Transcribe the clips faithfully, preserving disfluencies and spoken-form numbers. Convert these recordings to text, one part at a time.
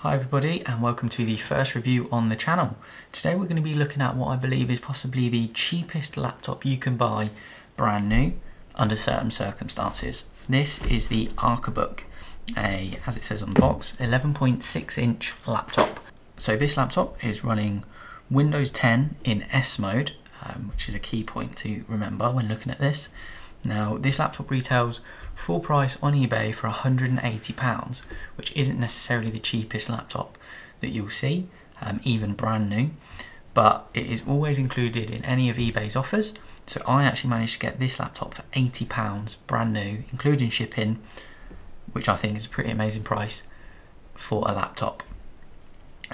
Hi everybody, and welcome to the first review on the channel. Today we're going to be looking at what I believe is possibly the cheapest laptop you can buy brand new under certain circumstances. This is the Arka Book, a, as it says on the box, eleven point six inch laptop. So this laptop is running Windows ten in S mode, um, which is a key point to remember when looking at this. Now, this laptop retails full price on eBay for one hundred and eighty pounds, which isn't necessarily the cheapest laptop that you'll see, um, even brand new, but it is always included in any of eBay's offers. So I actually managed to get this laptop for eighty pounds, brand new, including shipping, which I think is a pretty amazing price for a laptop.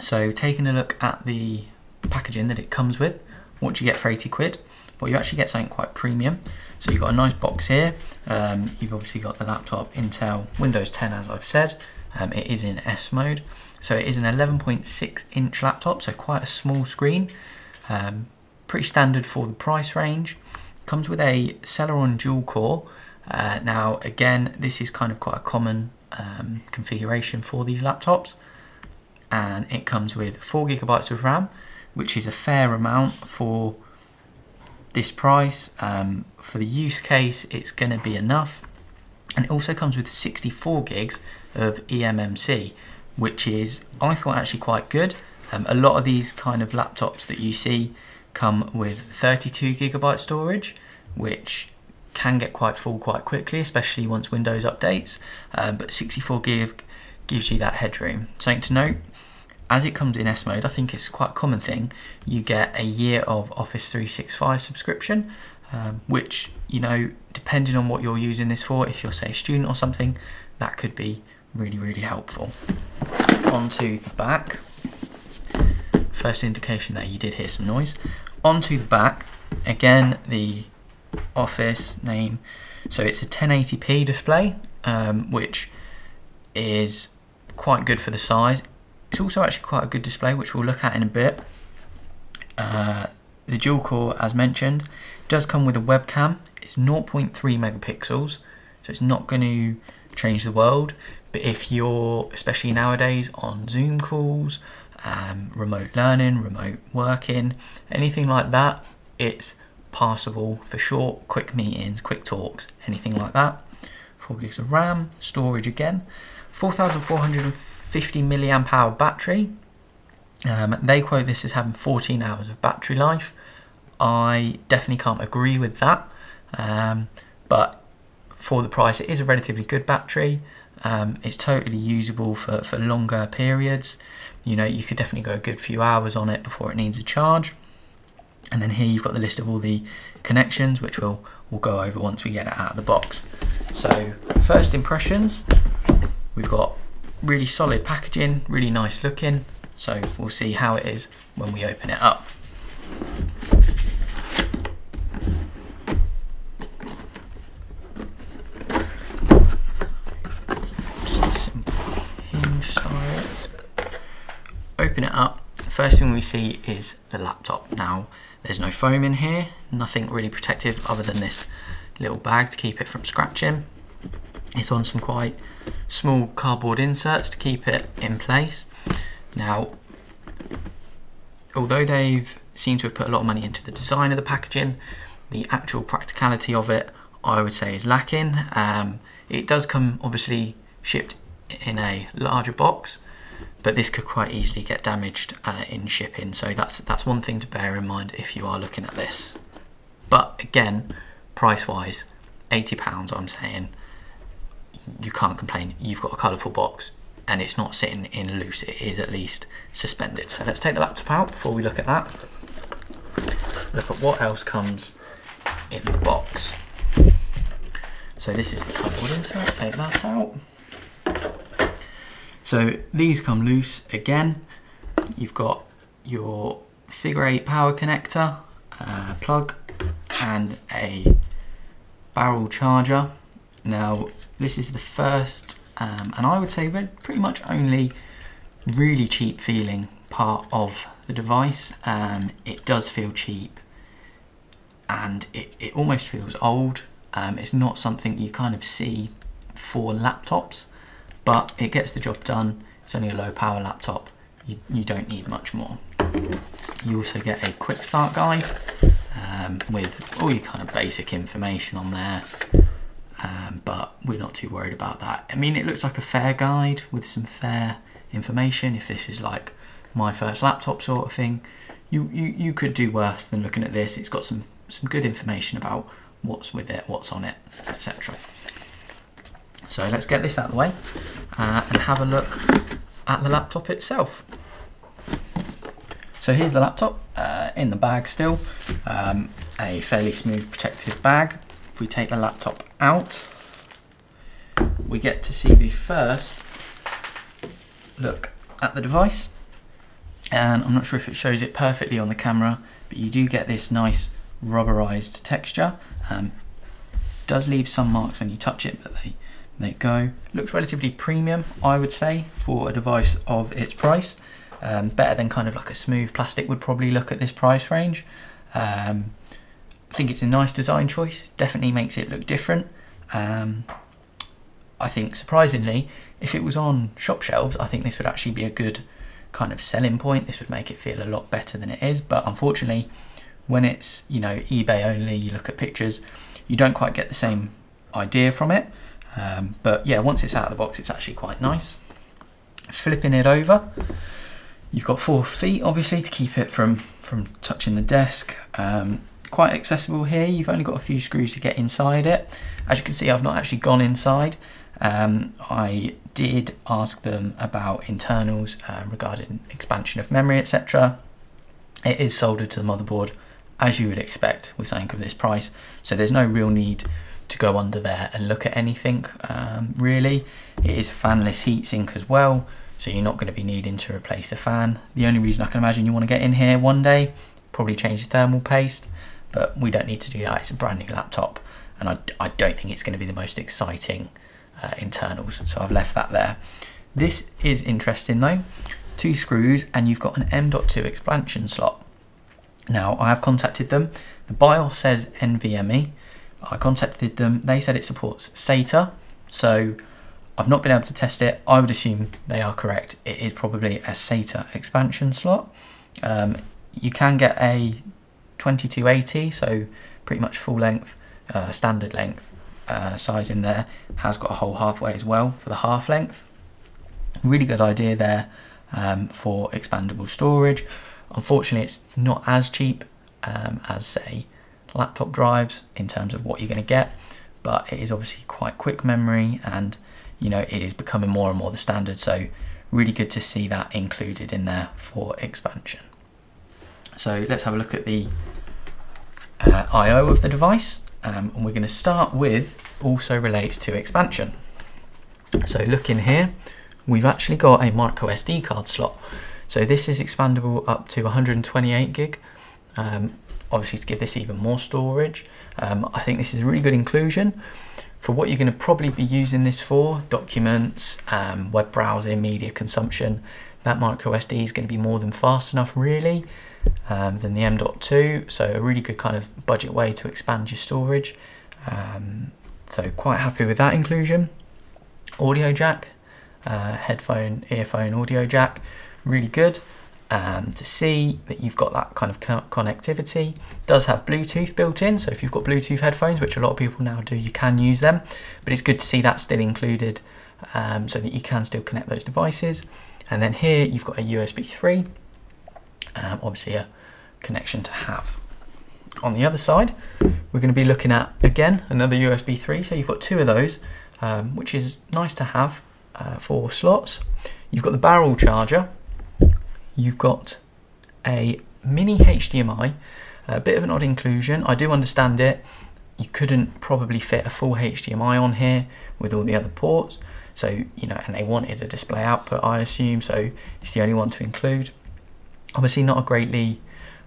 So taking a look at the packaging that it comes with, what you get for eighty quid, well, you actually get something quite premium. So you've got a nice box here. Um, you've obviously got the laptop, Intel, Windows ten, as I've said. Um, it is in S mode. So it is an eleven point six inch laptop, so quite a small screen. Um, pretty standard for the price range. Comes with a Celeron dual core. Uh, now, again, this is kind of quite a common um, configuration for these laptops. And it comes with four gigabytes of RAM, which is a fair amount for this price. Um, for the use case, it's going to be enough, and it also comes with sixty-four gigs of eMMC, which is, I thought, actually quite good. Um, a lot of these kind of laptops that you see come with thirty-two gigabyte storage, which can get quite full quite quickly, especially once Windows updates, um, but sixty-four gig gives you that headroom. Something to note, as it comes in S mode, I think it's quite a common thing, you get a year of Office three sixty-five subscription, um, which, you know, depending on what you're using this for, if you're, say, a student or something, that could be really, really helpful. Onto the back. First indication that you did hear some noise. Onto the back, again, the Office name. So it's a ten eighty p display, um, which is quite good for the size. It's also actually quite a good display, which we'll look at in a bit. Uh, the dual core, as mentioned, does come with a webcam. It's zero point three megapixels, so it's not going to change the world. But if you're, especially nowadays, on Zoom calls, um, remote learning, remote working, anything like that, it's passable for short, quick meetings, quick talks, anything like that. Four gigs of RAM, storage again, four thousand four hundred fifty milliamp hour battery. Um, they quote this as having fourteen hours of battery life. I definitely can't agree with that, um, but for the price, it is a relatively good battery. Um, it's totally usable for, for longer periods. You know, you could definitely go a good few hours on it before it needs a charge. And then here you've got the list of all the connections, which we'll, we'll go over once we get it out of the box. So first impressions, we've got really solid packaging, really nice looking, so we'll see how it is when we open it up. Just a simple hinge style. Open it up, first thing we see is the laptop. Now, there's no foam in here, nothing really protective other than this little bag to keep it from scratching. It's on some quite small cardboard inserts to keep it in place. Now, although they've seemed to have put a lot of money into the design of the packaging, the actual practicality of it, I would say, is lacking. Um, it does come, obviously, shipped in a larger box, but this could quite easily get damaged uh, in shipping. So that's, that's one thing to bear in mind if you are looking at this. But again, price-wise, eighty pounds, I'm saying, you can't complain. You've got a colourful box and it's not sitting in loose, it is at least suspended. So let's take the laptop out before we look at that. Look at what else comes in the box. So this is the cardboard insert, take that out. So these come loose again. You've got your figure eight power connector, uh, plug and a barrel charger. Now, this is the first, um, and I would say pretty much only really cheap feeling part of the device. Um, it does feel cheap and it, it almost feels old. Um, it's not something you kind of see for laptops, but it gets the job done. It's only a low power laptop, you, you don't need much more. You also get a quick start guide um, with all your kind of basic information on there, um, but we're not too worried about that. I mean, it looks like a fair guide with some fair information. If this is like my first laptop sort of thing, you, you, you could do worse than looking at this. It's got some, some good information about what's with it, what's on it, et cetera. So let's get this out of the way uh, and have a look at the laptop itself. So here's the laptop uh, in the bag still, um, a fairly smooth protective bag. If we take the laptop out, we get to see the first look at the device. And I'm not sure if it shows it perfectly on the camera, but you do get this nice rubberized texture. Um, does leave some marks when you touch it, but they, they go. Looks relatively premium, I would say, for a device of its price. Um, better than kind of like a smooth plastic would probably look at this price range. Um, I think it's a nice design choice, definitely makes it look different. Um, I think surprisingly, if it was on shop shelves, I think this would actually be a good kind of selling point. This would make it feel a lot better than it is, but unfortunately, when it's, you know, eBay only, you look at pictures, you don't quite get the same idea from it. Um, but yeah, once it's out of the box, it's actually quite nice. Flipping it over, you've got four feet, obviously, to keep it from, from touching the desk. Um, quite accessible here. You've only got a few screws to get inside it. As you can see, I've not actually gone inside. Um, I did ask them about internals uh, regarding expansion of memory, et cetera. It is soldered to the motherboard, as you would expect with something of this price. So there's no real need to go under there and look at anything, um, really. It is a fanless heatsink as well, so you're not going to be needing to replace a fan. The only reason I can imagine you want to get in here one day, probably change the thermal paste, but we don't need to do that. It's a brand new laptop, and I, I don't think it's going to be the most exciting uh, internals, so I've left that there. This is interesting though. Two screws, and you've got an M dot two expansion slot. Now, I have contacted them. The BIOS says N V M E. I contacted them. They said it supports SATA, so I've not been able to test it. I would assume they are correct. It is probably a SATA expansion slot. Um, you can get a twenty-two eighty, so pretty much full length, uh, standard length uh, size in there. Has got a hole halfway as well for the half length. Really good idea there um, for expandable storage. Unfortunately, it's not as cheap um, as, say, laptop drives in terms of what you're going to get, but it is obviously quite quick memory, and you know, it is becoming more and more the standard, so really good to see that included in there for expansion. So let's have a look at the uh, I O of the device, um, and we're going to start with also relates to expansion. So looking here, we've actually got a micro S D card slot. So this is expandable up to one hundred twenty-eight gig, um, obviously to give this even more storage. Um, I think this is a really good inclusion for what you're going to probably be using this for: documents, um, web browsing, media consumption. That micro S D is going to be more than fast enough, really, um, than the M dot two. So a really good kind of budget way to expand your storage. Um, so quite happy with that inclusion. Audio jack, uh, headphone, earphone audio jack, really good. Um, to see that you've got that kind of co connectivity. It does have Bluetooth built in, so if you've got Bluetooth headphones, which a lot of people now do, you can use them, but it's good to see that's still included, um, so that you can still connect those devices. And then here you've got a U S B three, um, obviously a connection to have. On the other side, we're going to be looking at, again, another U S B three, so you've got two of those, um, which is nice to have uh, for slots. You've got the barrel charger, you've got a mini H D M I, a bit of an odd inclusion. I do understand it. You couldn't probably fit a full H D M I on here with all the other ports. So, you know, and they wanted a display output, I assume, so it's the only one to include. Obviously not a greatly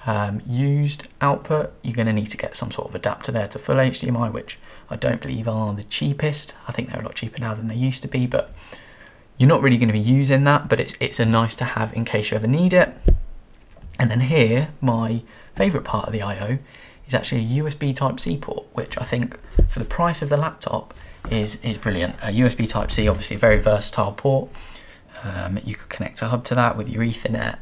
um, used output. You're going to need to get some sort of adapter there to full H D M I, which I don't believe are the cheapest. I think they're a lot cheaper now than they used to be, but you're not really going to be using that, but it's, it's a nice to have in case you ever need it. And then here, my favourite part of the I O is actually a U S B Type C port, which I think for the price of the laptop is, is brilliant. A U S B Type C, obviously a very versatile port, Um, you could connect a hub to that with your Ethernet,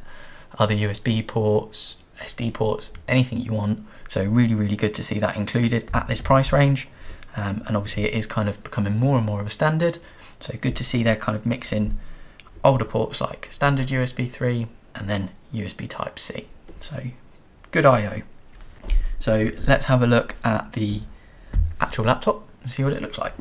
other U S B ports, S D ports, anything you want. So really, really good to see that included at this price range. Um, and obviously it is kind of becoming more and more of a standard. So good to see they're kind of mixing older ports like standard U S B three and then U S B Type-C. So good I O. So let's have a look at the actual laptop and see what it looks like.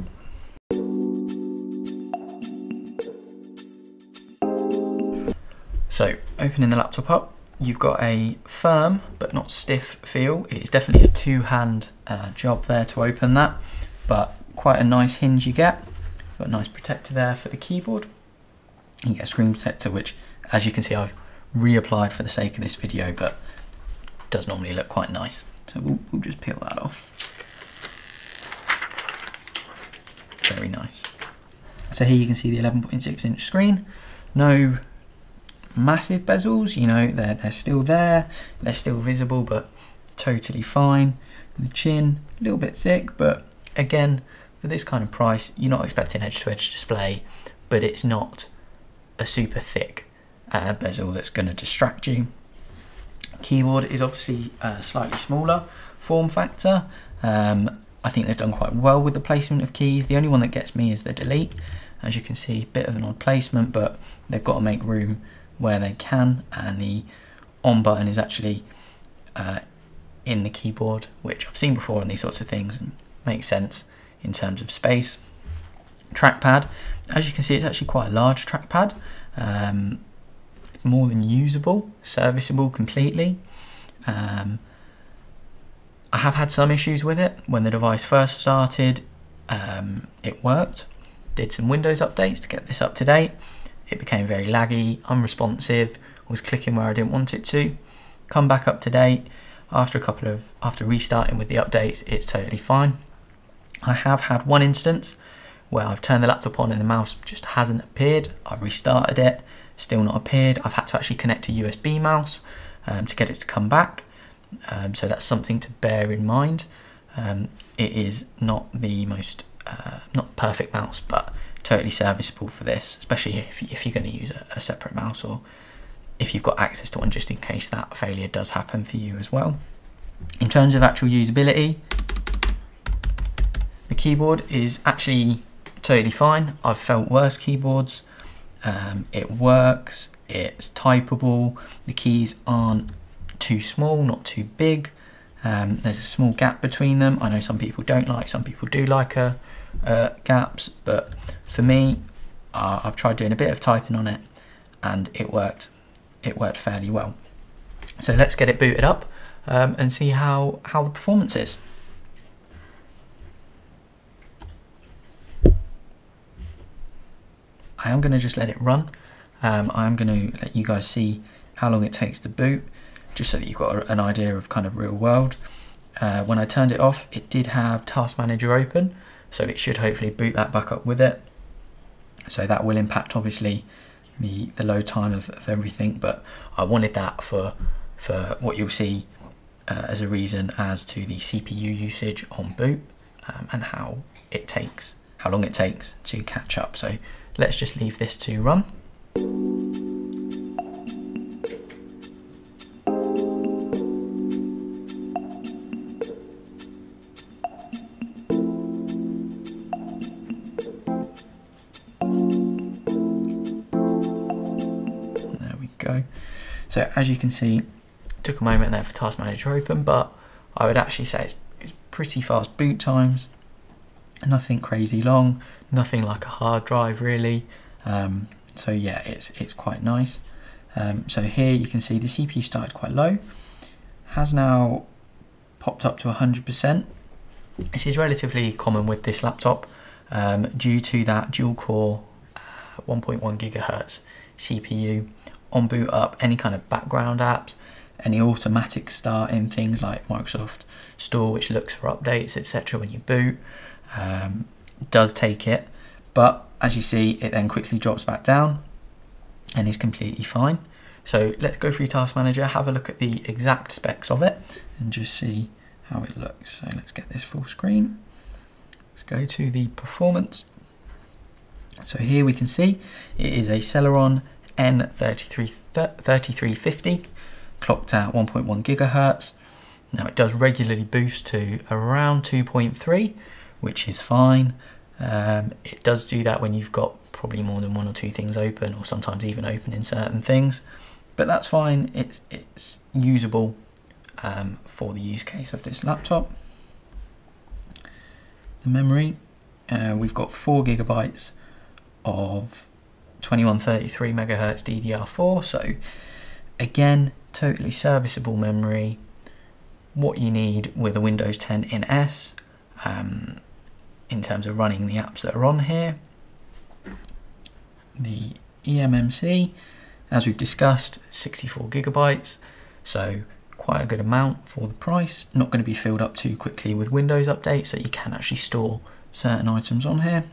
So opening the laptop up, you've got a firm but not stiff feel. It's definitely a two-hand uh, job there to open that, but quite a nice hinge you get. Got a nice protector there for the keyboard. You get a screen protector, which as you can see I've reapplied for the sake of this video, but does normally look quite nice. So we'll, we'll just peel that off. Very nice. So here you can see the eleven point six inch screen. No massive bezels, you know, they're, they're still there, they're still visible, but totally fine. The chin, a little bit thick, but again, for this kind of price, you're not expecting edge-to-edge display, but it's not a super thick uh, bezel that's going to distract you. Keyboard is obviously uh, slightly smaller form factor. Um, I think they've done quite well with the placement of keys. The only one that gets me is the delete. As you can see, bit of an odd placement, but they've got to make room where they can, and the on button is actually uh, in the keyboard, which I've seen before in these sorts of things and makes sense in terms of space. Trackpad, as you can see, it's actually quite a large trackpad, um, more than usable, serviceable completely. Um, I have had some issues with it. When the device first started, um, it worked. Did some Windows updates to get this up to date. It became very laggy, unresponsive, was clicking where I didn't want it to. Come back up to date. After a couple of, after restarting with the updates, it's totally fine. I have had one instance where I've turned the laptop on and the mouse just hasn't appeared. I've restarted it, still not appeared. I've had to actually connect a U S B mouse um, to get it to come back. Um, so that's something to bear in mind. Um, it is not the most, uh, not perfect mouse, but totally serviceable for this, especially if, if you're going to use a, a separate mouse, or if you've got access to one, just in case that failure does happen for you as well. In terms of actual usability, the keyboard is actually totally fine. I've felt worse keyboards. Um, it works, it's typeable, the keys aren't too small, not too big. Um, there's a small gap between them. I know some people don't like, some people do like a, uh, gaps, but for me, uh, I've tried doing a bit of typing on it and it worked. It worked fairly well. So let's get it booted up um, and see how, how the performance is. I am going to just let it run. Um, I'm going to let you guys see how long it takes to boot, just so that you've got an idea of kind of real world. Uh, when I turned it off, it did have Task Manager open, so it should hopefully boot that back up with it. So that will impact obviously the, the load time of, of everything, but I wanted that for, for what you'll see uh, as a reason as to the C P U usage on boot um, and how it takes, how long it takes to catch up. So let's just leave this to run. There we go. So as you can see, it took a moment there for Task Manager open, but I would actually say it's, it's pretty fast boot times. Nothing crazy long, nothing like a hard drive really. Um, so yeah, it's it's quite nice. Um, so here you can see the C P U started quite low, has now popped up to one hundred percent. This is relatively common with this laptop um, due to that dual core uh, one point one gigahertz C P U. On boot up, any kind of background apps, any automatic start in things like Microsoft Store, which looks for updates, et cetera when you boot. Um, does take it, but as you see, it then quickly drops back down and is completely fine. So let's go through Task Manager, have a look at the exact specs of it and just see how it looks. So let's get this full screen. Let's go to the performance. So here we can see it is a Celeron N thirty-three fifty clocked at one point one gigahertz. Now it does regularly boost to around two point three, which is fine. Um, it does do that when you've got probably more than one or two things open, or sometimes even open in certain things, but that's fine. It's, it's usable um, for the use case of this laptop. The memory, uh, we've got four gigabytes of twenty-one thirty-three megahertz D D R four, so again, totally serviceable memory. What you need with a Windows ten N S um, in terms of running the apps that are on here. The eMMC, as we've discussed, sixty-four gigabytes, so quite a good amount for the price. Not going to be filled up too quickly with Windows updates, so you can actually store certain items on here.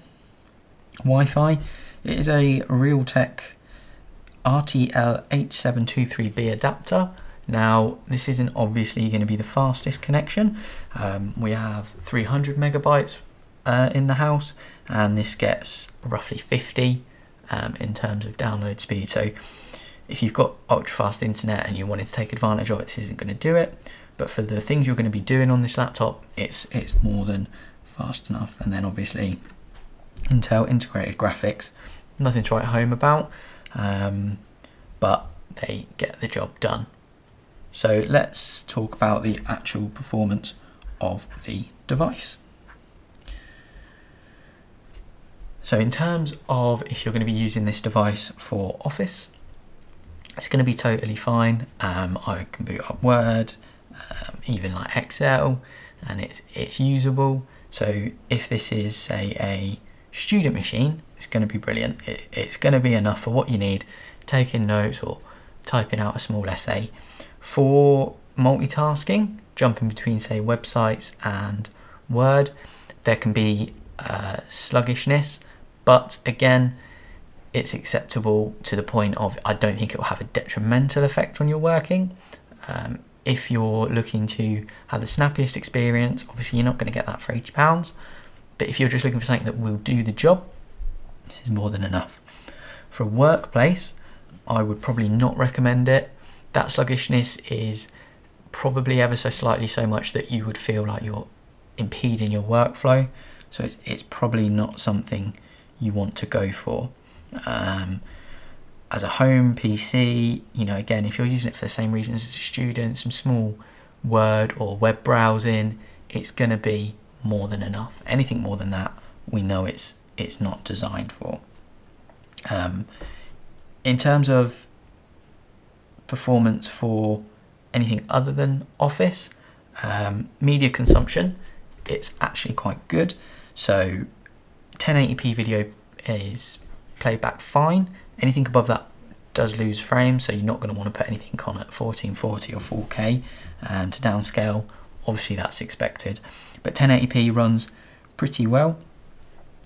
Wi-Fi, it is a Realtek R T L eight seven two three B adapter. Now, this isn't obviously going to be the fastest connection. Um, we have three hundred megabytes uh, in the house, and this gets roughly fifty um, in terms of download speed. So if you've got ultra fast internet and you wanted to take advantage of it, this isn't going to do it. But for the things you're going to be doing on this laptop, it's, it's more than fast enough. And then obviously Intel integrated graphics, nothing to write home about, um, but they get the job done. So let's talk about the actual performance of the device. So in terms of if you're going to be using this device for Office, it's going to be totally fine. Um, I can boot up Word, um, even like Excel, and it's, it's usable. So if this is, say, a student machine, it's going to be brilliant. It, it's going to be enough for what you need, taking notes or typing out a small essay. For multitasking, jumping between, say, websites and Word, there can be uh, sluggishness, but again, it's acceptable to the point of I don't think it will have a detrimental effect on your working. Um, if you're looking to have the snappiest experience, obviously you're not going to get that for eighty pounds, but if you're just looking for something that will do the job, this is more than enough. For a workplace, I would probably not recommend it. That sluggishness is probably ever so slightly so much that you would feel like you're impeding your workflow. So it's, it's probably not something you want to go for. Um, as a home P C, you know, again, if you're using it for the same reasons as a student, some small Word or web browsing, it's going to be more than enough. Anything more than that, we know it's, it's not designed for. Um, in terms of performance for anything other than Office, um, media consumption, it's actually quite good. So ten eighty p video is playback fine. Anything above that does lose frames, so you're not going to want to put anything on at fourteen forty or four K, and to downscale, obviously that's expected. But ten eighty p runs pretty well.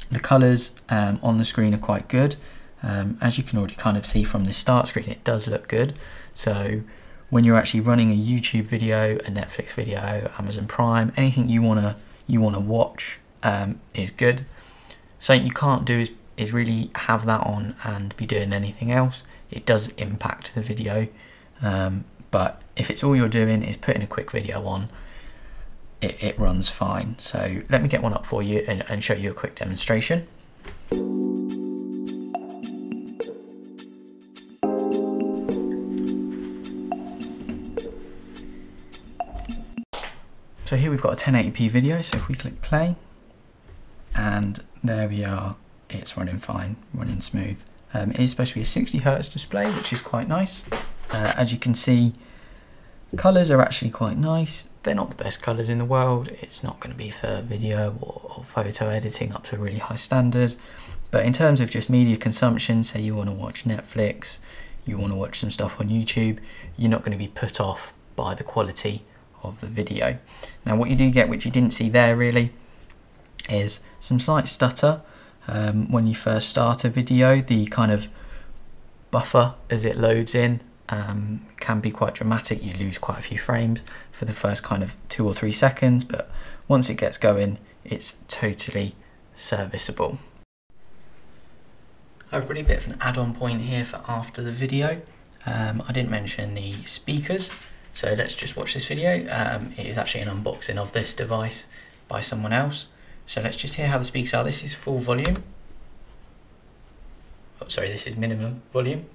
The colours um, on the screen are quite good. Um, as you can already kind of see from the start screen, it does look good. So when you're actually running a YouTube video, a Netflix video, Amazon Prime, anything you wanna you wanna watch um, is good. Something you can't do is is really have that on and be doing anything else. It does impact the video, um, but if it's all you're doing is putting a quick video on, it, it runs fine. So let me get one up for you and, and show you a quick demonstration. So here we've got a ten eighty p video, so if we click play, and there we are, it's running fine, running smooth. Um, it is supposed to be a sixty hertz display, which is quite nice. Uh, as you can see, colours are actually quite nice. They're not the best colours in the world. It's not going to be for video or, or photo editing up to a really high standard. But in terms of just media consumption, say you want to watch Netflix, you want to watch some stuff on YouTube, you're not going to be put off by the quality of the video. Now what you do get, which you didn't see there really, is some slight stutter um, when you first start a video. The kind of buffer as it loads in um, can be quite dramatic. You lose quite a few frames for the first kind of two or three seconds, but once it gets going, it's totally serviceable. Everybody, a bit of an add-on point here for after the video. Um, I didn't mention the speakers, so let's just watch this video. Um, it is actually an unboxing of this device by someone else. So let's just hear how the speakers are. This is full volume. Oh, sorry, this is minimum volume.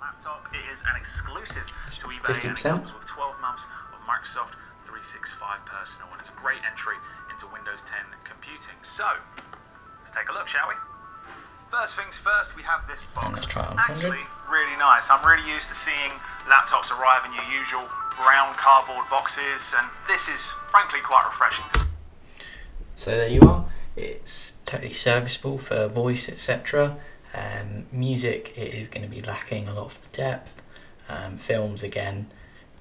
Laptop, it is an exclusive to eBay and it comes with twelve months of Microsoft three sixty-five Personal, and it's a great entry into Windows ten computing. So let's take a look, shall we? First things first, we have this box. It's actually really nice. I'm really used to seeing laptops arrive in your usual brown cardboard boxes, and this is frankly quite refreshing. So there you are. It's totally serviceable for voice, et cetera. Um, music, it is going to be lacking a lot of depth. Um, films, again,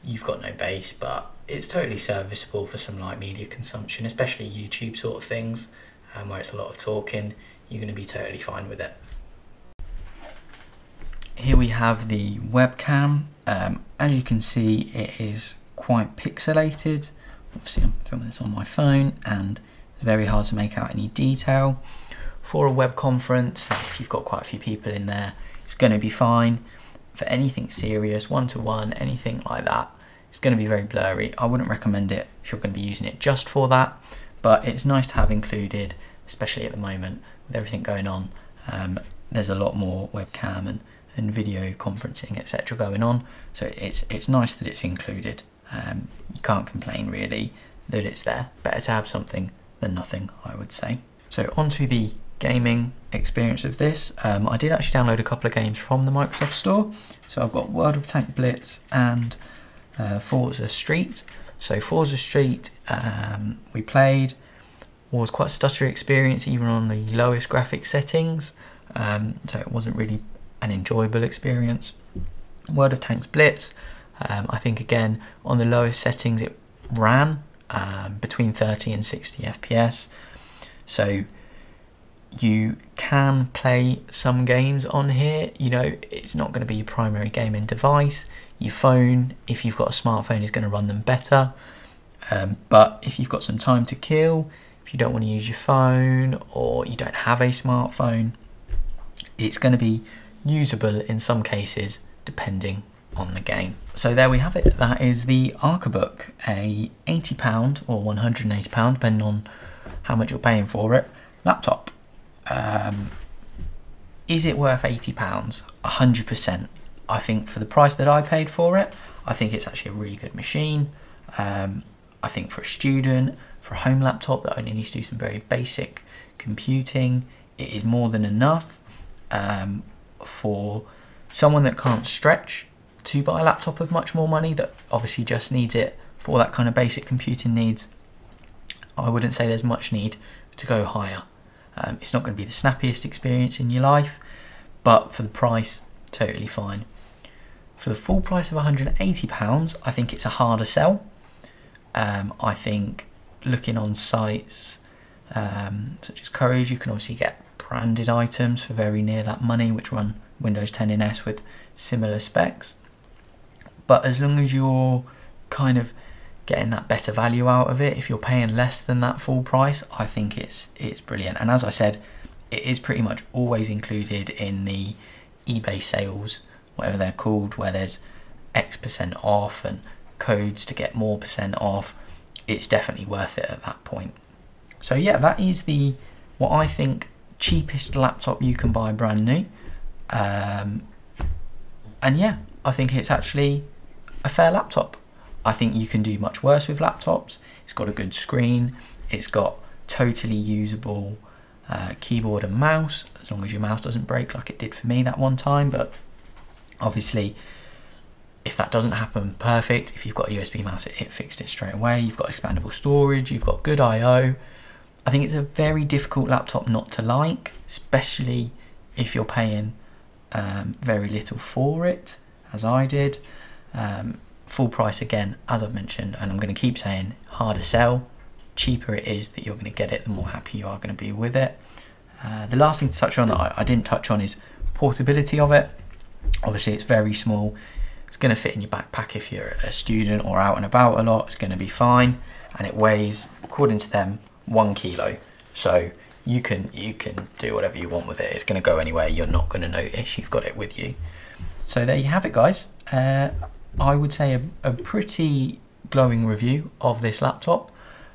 you've got no bass, but it's totally serviceable for some light media consumption, especially YouTube sort of things, um, where it's a lot of talking. You're going to be totally fine with it. Here we have the webcam. Um, as you can see, it is quite pixelated. Obviously I'm filming this on my phone and it's very hard to make out any detail. For a web conference, if you've got quite a few people in there, it's going to be fine. For anything serious, one-to-one, anything like that, it's going to be very blurry. I wouldn't recommend it if you're going to be using it just for that, but it's nice to have included, especially at the moment with everything going on. Um, there's a lot more webcam and, and video conferencing, et cetera going on, so it's it's nice that it's included. Um, you can't complain really that it's there. Better to have something than nothing, I would say. So onto the gaming experience of this. Um, I did actually download a couple of games from the Microsoft Store. So I've got World of Tanks Blitz and uh, Forza Street. So Forza Street um, we played. Was quite a stuttery experience even on the lowest graphic settings, um, so it wasn't really an enjoyable experience. World of Tanks Blitz, um, I think again on the lowest settings it ran um, between thirty and sixty F P S, so you can play some games on here. You know, it's not going to be your primary gaming device. Your phone, if you've got a smartphone, is going to run them better, um, but if you've got some time to kill, if you don't want to use your phone or you don't have a smartphone, it's going to be usable in some cases depending on the game. So there we have it. That is the Arka Book, a eighty pound or one hundred and eighty pound, depending on how much you're paying for it, laptop. Um, is it worth eighty pounds? one hundred percent. I think for the price that I paid for it, I think it's actually a really good machine. Um, I think for a student, for a home laptop that only needs to do some very basic computing, it is more than enough. Um, for someone that can't stretch to buy a laptop of much more money, that obviously just needs it for that kind of basic computing needs, I wouldn't say there's much need to go higher. Um, it's not going to be the snappiest experience in your life, but for the price, totally fine. For the full price of one hundred and eighty pounds, I think it's a harder sell. Um, I think looking on sites um, such as Currys, you can obviously get branded items for very near that money, which run Windows ten in S with similar specs. But as long as you're kind of getting that better value out of it, if you're paying less than that full price, I think it's it's brilliant. And as I said, it is pretty much always included in the eBay sales, whatever they're called, where there's X percent off and codes to get more percent off. It's definitely worth it at that point. So yeah, that is the, what I think, cheapest laptop you can buy brand new. Um, and yeah, I think it's actually a fair laptop. I think you can do much worse with laptops. It's got a good screen. It's got totally usable uh, keyboard and mouse, as long as your mouse doesn't break like it did for me that one time. But obviously, if that doesn't happen, perfect. If you've got a U S B mouse, it, it fixed it straight away. You've got expandable storage, you've got good I O. I think it's a very difficult laptop not to like, especially if you're paying um, very little for it, as I did. Um, full price again, as I've mentioned, and I'm going to keep saying, harder sell. Cheaper it is that you're going to get it, the more happy you are going to be with it. Uh, the last thing to touch on that I, I didn't touch on is portability of it. Obviously, it's very small. It's going to fit in your backpack if you're a student or out and about a lot. It's going to be fine, and it weighs, according to them, one kilo. So you can you can do whatever you want with it. It's going to go anywhere. You're not going to notice you've got it with you. So there you have it, guys. Uh, I would say a, a pretty glowing review of this laptop.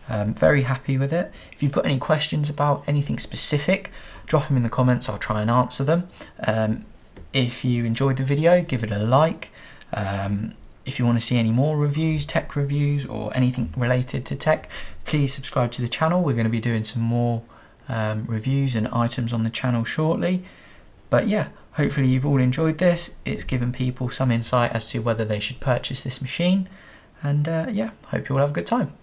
Um, very happy with it. If you've got any questions about anything specific, drop them in the comments. I'll try and answer them. Um, if you enjoyed the video, give it a like. Um, if you want to see any more reviews, tech reviews, or anything related to tech, please subscribe to the channel. We're going to be doing some more um, reviews and items on the channel shortly. But yeah, hopefully you've all enjoyed this. It's given people some insight as to whether they should purchase this machine. And uh, yeah, hope you all have a good time.